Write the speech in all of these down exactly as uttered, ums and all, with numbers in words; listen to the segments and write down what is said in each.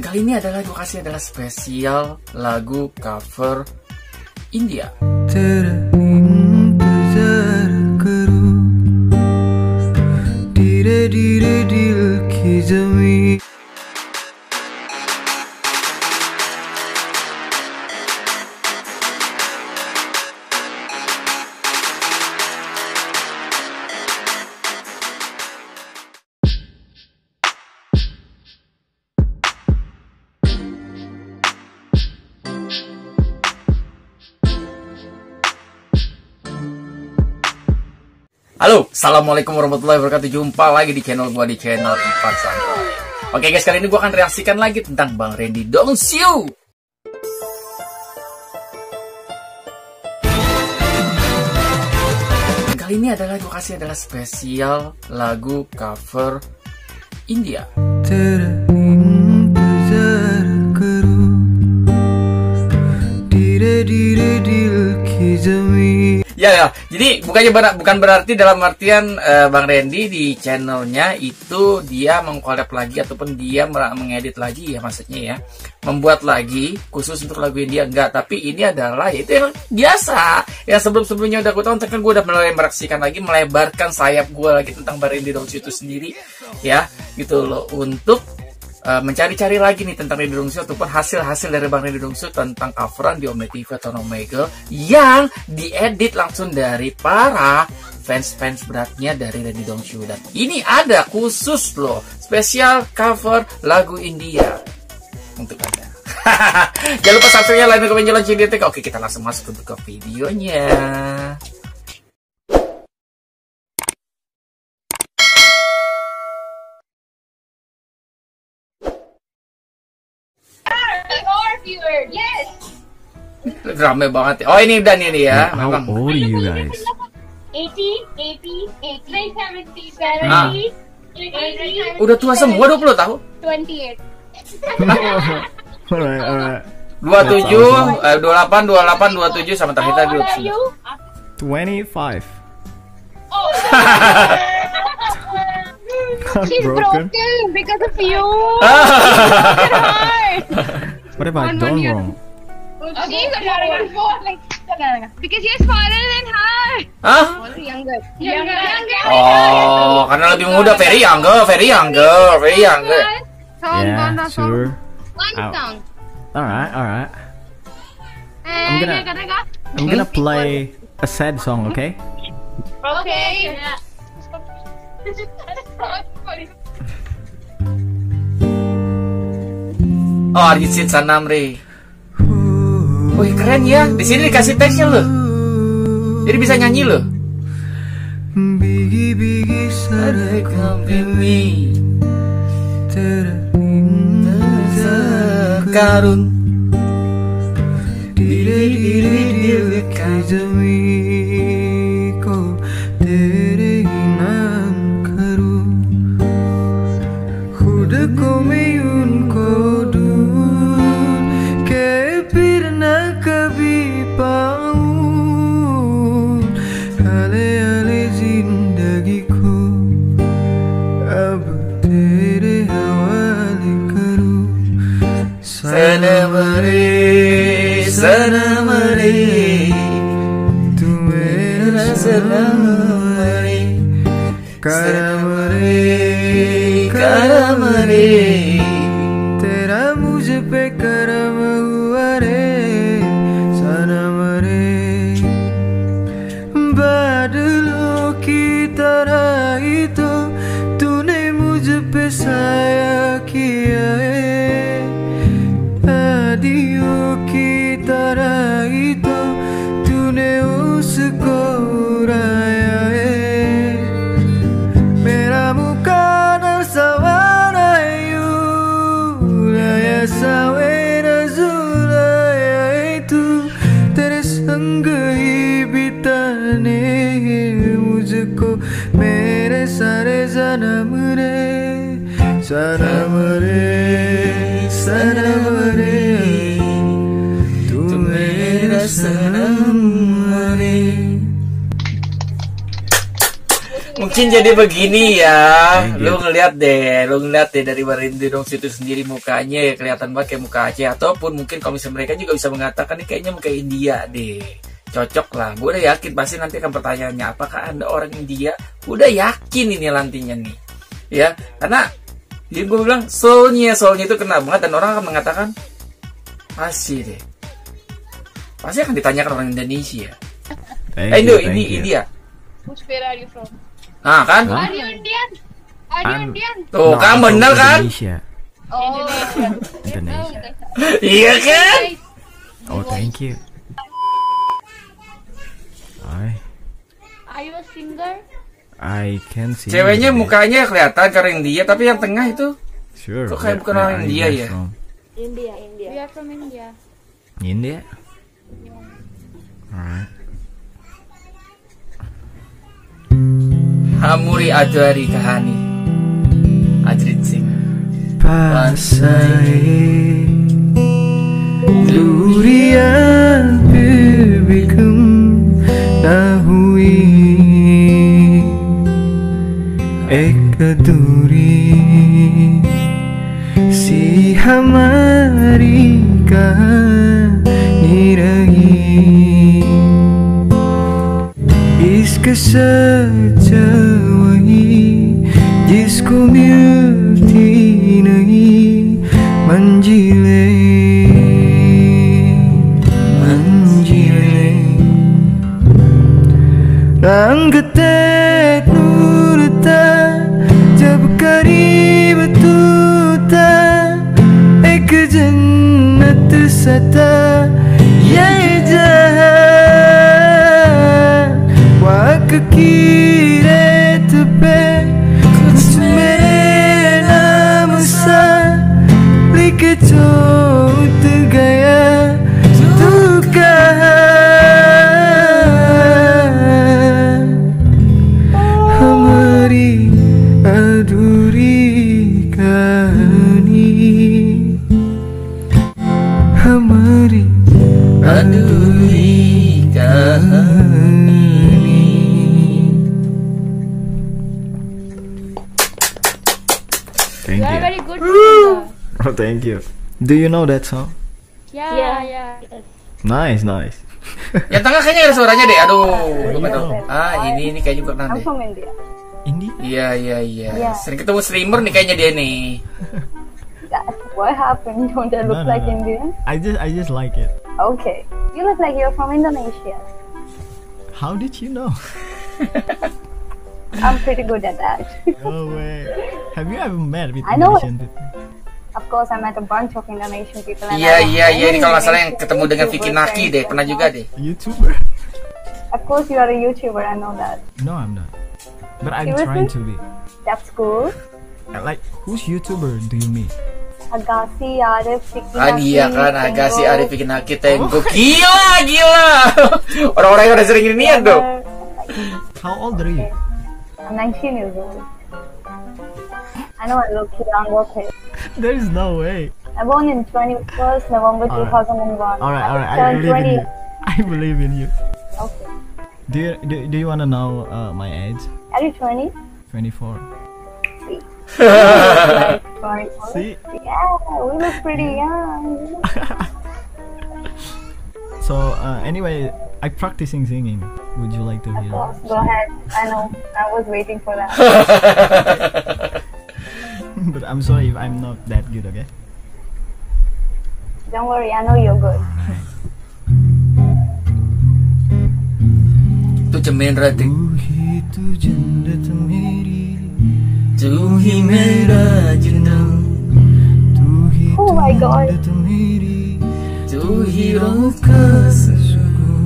Kali ini adalah gue kasih adalah spesial lagu cover India. Halo, assalamualaikum warahmatullahi wabarakatuh. Jumpa lagi di channel gua, di channel Ivan Sanroy. Oke guys, kali ini gua akan reaksikan lagi tentang Bang Randy Dongseu. Kali ini adalah gua kasih adalah spesial lagu cover India. Ya, ya, jadi bukannya ber bukan berarti dalam artian uh, Bang Randy di channelnya itu dia mengkolab lagi ataupun dia mengedit lagi, ya maksudnya ya, membuat lagi khusus untuk lagu India, enggak. Tapi ini adalah itu yang biasa yang sebelum-sebelumnya udah aku tonton, kan gue udah mulai meraksikan lagi, melebarkan sayap gue lagi tentang Bang Randy Dongseu itu sendiri, ya gitu loh, untuk Uh, mencari-cari lagi nih tentang Randy Dongseu ataupun hasil-hasil dari Bang Randy Dongseu tentang coveran di Omegle atau Omegle yang diedit langsung dari para fans-fans beratnya dari Randy Dongseu. Dan ini ada khusus loh, spesial cover lagu India untuk Anda. Jangan lupa subscribe-nya, like, komen, lonceng, di tek. Oke, kita langsung masuk ke videonya. Yes. Rame banget. Oh, ini udah nih nih ya. How memang. Old you guys? eighty, eighty, eighty, seventy, seventy, eighty, udah tua semua, dua puluh tahun. twenty-eight. Alright, alright. dua puluh tujuh, dua puluh delapan, dua puluh delapan, dua puluh tujuh sama terhitung dua puluh. twenty-five. Oh. She's broken because of you. What if I done wrong? Okay, like because he is smaller than her. Huh? Younger. Younger. Oh, karena lebih muda. Very younger, very younger, very younger. Yeah, sure. One song. Alright, alright. I'm gonna, I'm gonna play a sad song, okay? Okay. Oh, Arijit Singh. Wih, keren ya. Di sini dikasih teksnya loh. Jadi bisa nyanyi loh. Karamare, karamare, tera mujhe pe karam hua re, sanamare, badlon ki tarah hi to tune mujhe pe saya kiya hai, aadiyon ki tarah hi to tune usko uraya hai. Sanamare, sanamare, tu mera sanamare. mungkin jadi begini ya. Nah, lu ngeliat deh, lu ngeliat deh dari Randy Dongseu itu sendiri mukanya ya kelihatan banget kayak muka Aceh, ataupun mungkin komisi mereka juga bisa mengatakan ini kayaknya muka India deh. Cocok lah, gue udah yakin pasti nanti akan pertanyaannya apakah Anda orang India? Udah yakin ini nantinya nih. Ya, karena jadi gue bilang soul-nya, soul-nya itu kena banget dan orang akan mengatakan pasti deh. Pasti akan ditanyakan orang Indonesia. Eh, Indo, ini India. Where are you from? Nah kan? Are you Indian? Are you Indian? Tuh, kan bener kan? Oh, Indonesia. Iya kan? Oh, thank you. I Are you a singer? I can sing. Ceweknya mukanya kelihatan karena India, tapi yang tengah itu sure, kok kayak bukan orang India ya? From? India, India. We are from India. India? Yeah. Alright. Hamuri Ajari Kahani Arijit Singh. Pasai durian bibikum tahui ekaduri si hamari kahani rahi iska जिसको मिलती नहीं मंजिले मंजिले रंग ते नूर था जब करीब तू था एक जन्नत सता ये जहां वाक़ की रेत पे छूट गया तू कहाँ हमारी अधूरी कहानी हमारी अधूरी कहानी Thank you. Very good. Oh, thank you. Do you know that song? Yeah, yeah, yeah. Nice, nice. Yang tengah kayaknya ada suaranya deh. Aduh, gue nggak tahu. Ah, ini ini kayaknya bukan nanti. Langsung India. India? Iya, iya, iya. Sering ketemu streamer nih kayaknya dia nih. What happened? Don't I look no, no, like no. Indian? I just, I just like it. Okay, you look like you're from Indonesia. How did you know? I'm pretty good at that. No way. Have you ever met with I Indonesian know. people? Of course, I met a bunch of Indonesian people. Iya, iya, iya. Ini kalau nggak salah yang ketemu dengan Vicky Naki deh, pernah juga deh. YouTuber. Of course, you are a YouTuber. I know that. No, I'm not. But I'm trying to be. That's cool. Like, who's YouTuber do you mean? Agasi Arif, Vicky Naki. Ah, iya kan, Agasi Arif, Vicky Naki, Tenggo. Gila, gila. Orang-orang yang udah sering ini ya dong. How old are you? I'm nineteen years old. I know I look young, okay. There is no way. I born in twenty-first November all right. two thousand one. Alright, alright, I believe twenty. In you. I believe in you. Okay. Do you, do, do you want to know uh, my age? Are you twenty? twenty-four. See? twenty-four. See? Yeah, we look pretty young. So, uh, anyway, I practicing singing. Would you like to hear? Of course, go ahead. I know. I was waiting for that. But I'm sorry if I'm not that good, okay? Don't worry, I know you're good. Tu jamin rati, tu jandat meri, tu hi mera janam, tu hi jandat meri, tu hi rokas suku,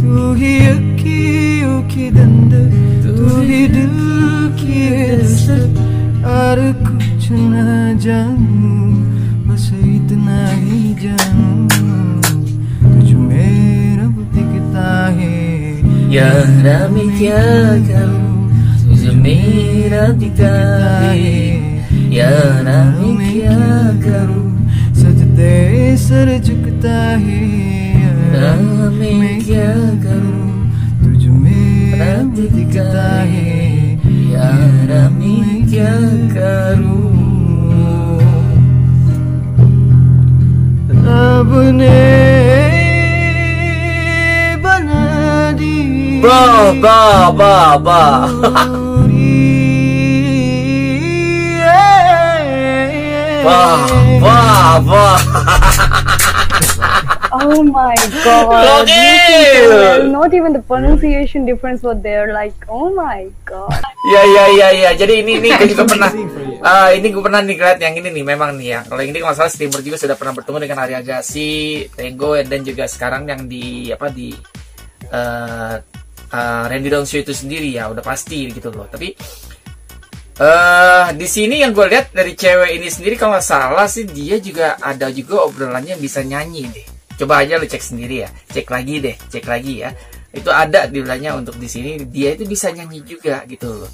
tu hi aki aki dandat, tu hi dil ki dasat. और कुछ ना जानू बस इतना ही जानू तुझ में रब दिखता है यारा मैं क्या करूं तुझ में रब दिखता है यारा मैं क्या करूं सजदे सर झुकता है यारा मैं क्या करूं तुझ में Ba ba ba ba. Wah, wah, wah. Oh my god. People, not even the pronunciation difference was there. Like, oh my god. Ya, ya, ya, ya. Jadi ini, ini gue juga pernah. Uh, ini gue pernah nih lihat yang ini nih. Memang nih ya. Kalau ini masalah streamer juga sudah pernah bertemu dengan Arijasi, Tego, dan juga sekarang yang di apa di uh, uh, Randy Dongseu itu sendiri ya. Udah pasti gitu loh. Tapi Uh, di sini yang gue lihat dari cewek ini sendiri kalau nggak salah sih dia juga ada juga obrolannya bisa nyanyi deh. Coba aja lu cek sendiri ya, cek lagi deh, cek lagi ya. Itu ada dibilangnya untuk di sini dia itu bisa nyanyi juga gitu loh.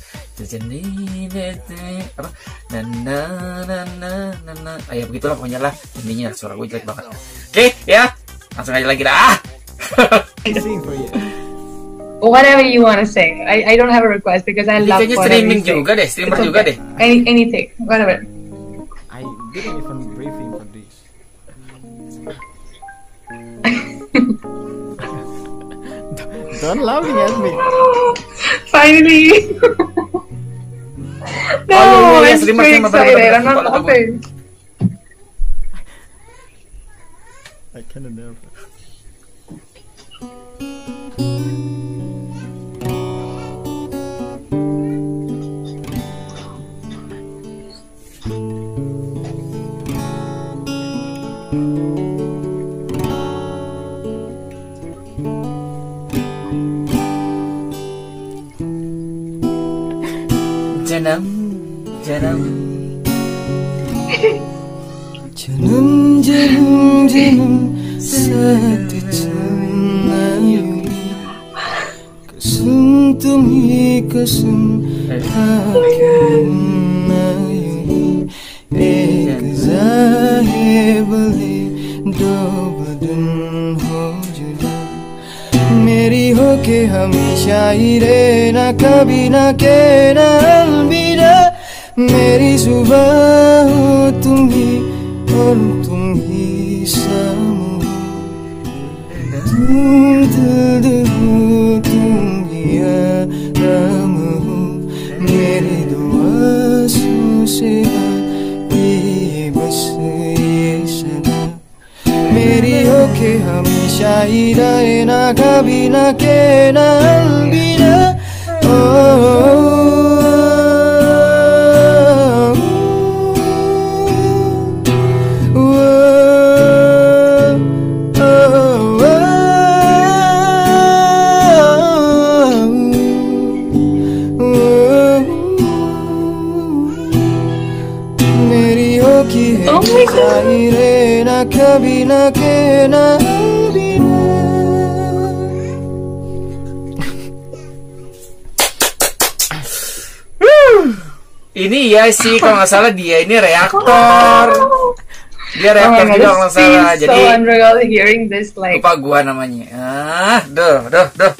Apa? Na na na na na na. Ah, ya begitulah pokoknya lah intinya, suara gue jelek banget. Oke, okay, ya. Langsung aja lagi dah. Whatever you want to sing, I I don't have a request because I love. Kayaknya streaming juga deh, streamer okay. juga deh. Any anything, whatever. I didn't even briefing for this. Don't laughing at me. Finally. No, oh, I'm so excited. I'm not laughing. I can't help it. Janam, janam, janam, janam, janam, satu janam, kasum tumi kasum hakim, ek zahe bale do badun ho juda, meri ho ke hamesha hi rehna kabhi na kehna. मेरी सुबह हो तुम ही और तुम ही शाम हो तुम दिल हो तुम ही आराम हो मेरी दुआ सो से ये बस ये सदा मेरी हो के हमेशा ही रहे ना कभी ना के ना अलविदा kabhi na kehna alvida. Ini ya sih kalau nggak salah dia ini reaktor. Dia reaktor oh juga kalau nggak salah. So jadi like... lupa gua namanya. Ah, doh, doh, doh.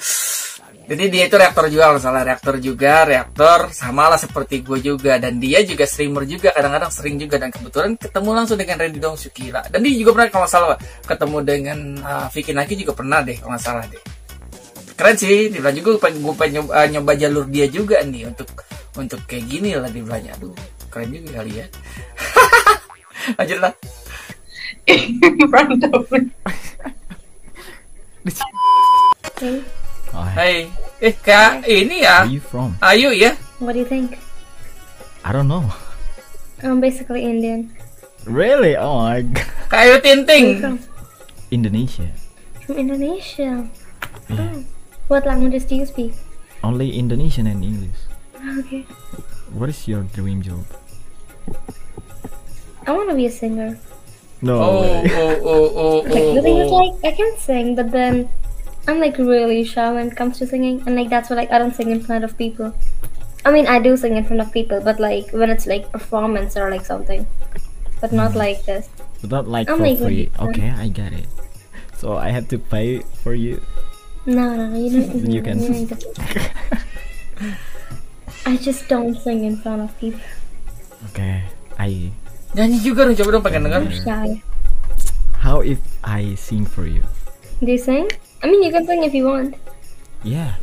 Jadi dia itu reaktor juga kalau salah, reaktor juga, reaktor samalah seperti gue juga, dan dia juga streamer juga, kadang-kadang sering juga, dan kebetulan ketemu langsung dengan Randy Dongseu, gila. Dan dia juga pernah kalau nggak salah ketemu dengan uh, Vicky Naki juga pernah deh kalau nggak salah deh. Keren sih, dibilang juga gue pengen, gue pengen nyoba, nyoba jalur dia juga nih untuk untuk kayak gini lah dibilangnya. Aduh, keren juga kali ya. Lanjutlah. Hey, eh kak ini ya. Ayu ya. What do you think? I don't know. I'm basically Indian. Really? Oh my god. Kak Ayu Tinting. Indonesia. From Indonesia. Yeah. Oh. What languages do you speak? Only Indonesian and English. Okay. What is your dream job? I want to be a singer. No. Oh oh oh oh. Like the thing is like I can sing, but then. I'm like really shy when it comes to singing, and like that's why like I don't sing in front of people. I mean I do sing in front of people, but like when it's like performance or like something, but not like this. But not like I'm for like, free. Okay, I get it. So I have to pay for you. No, no, you don't. You can. You don't. I just don't sing in front of people. Okay, I. Nyanyi juga dong, coba dong pakai dengar. How if I sing for you? Do you sing? I mean, you can sing if you want. Yeah.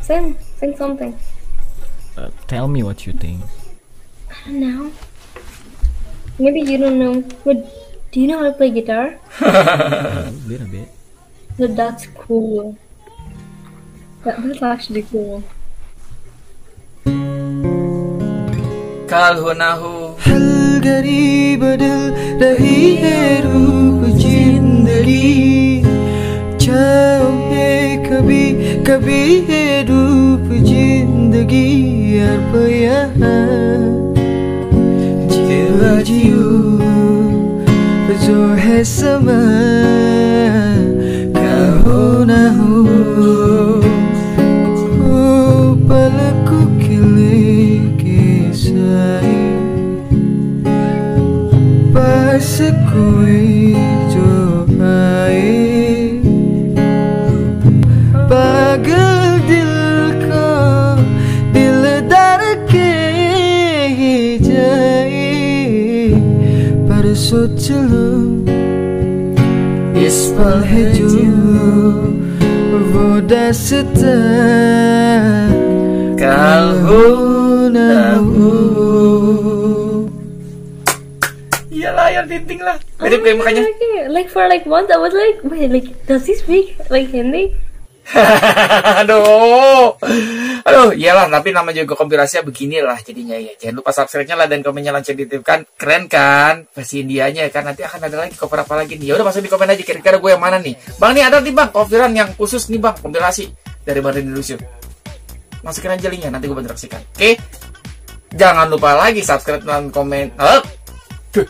Sing, sing something. Uh, tell me what you think. I don't know. Maybe you don't know. What? Do you know how to play guitar? A little bit. So that's cool. That was actually cool. Kal ho na ho hal gari badal rahi hai roop zindagi chao hai kabhi kabhi hai roop zindagi yaar paya jiwa jiyo jo hai sama koi jo aaye pagal dil ko dil dar ke jaye par soch lo is par hai jo wo dasta kal ho na ho. Iyalah, yang tinting lah. Mirip kayak makanya. Like for like once I was like, wait, like does he speak like Hindi? Aduh, aduh, iyalah. Tapi nama juga kompilasinya beginilah jadinya ya. Jangan lupa subscribe-nya lah dan komennya langsung dititipkan. Keren kan? Versi Indianya kan. Nanti akan ada lagi cover apa lagi nih? Ya udah masuk di komen aja. Kira-kira gue yang mana nih? Bang nih ada nih bang coveran yang khusus nih bang kompilasi dari Randy Dongseu. Masukin aja linknya. Nanti gue bantu reaksikan. Oke? Jangan lupa lagi subscribe dan komen. Oh. Duh.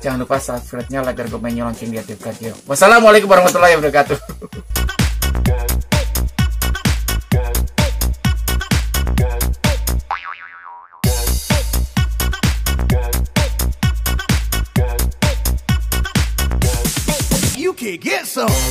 Jangan lupa subscribe-nya, like, dan komennya lonceng diaktifkan. Wassalamualaikum warahmatullahi wabarakatuh. You can get some.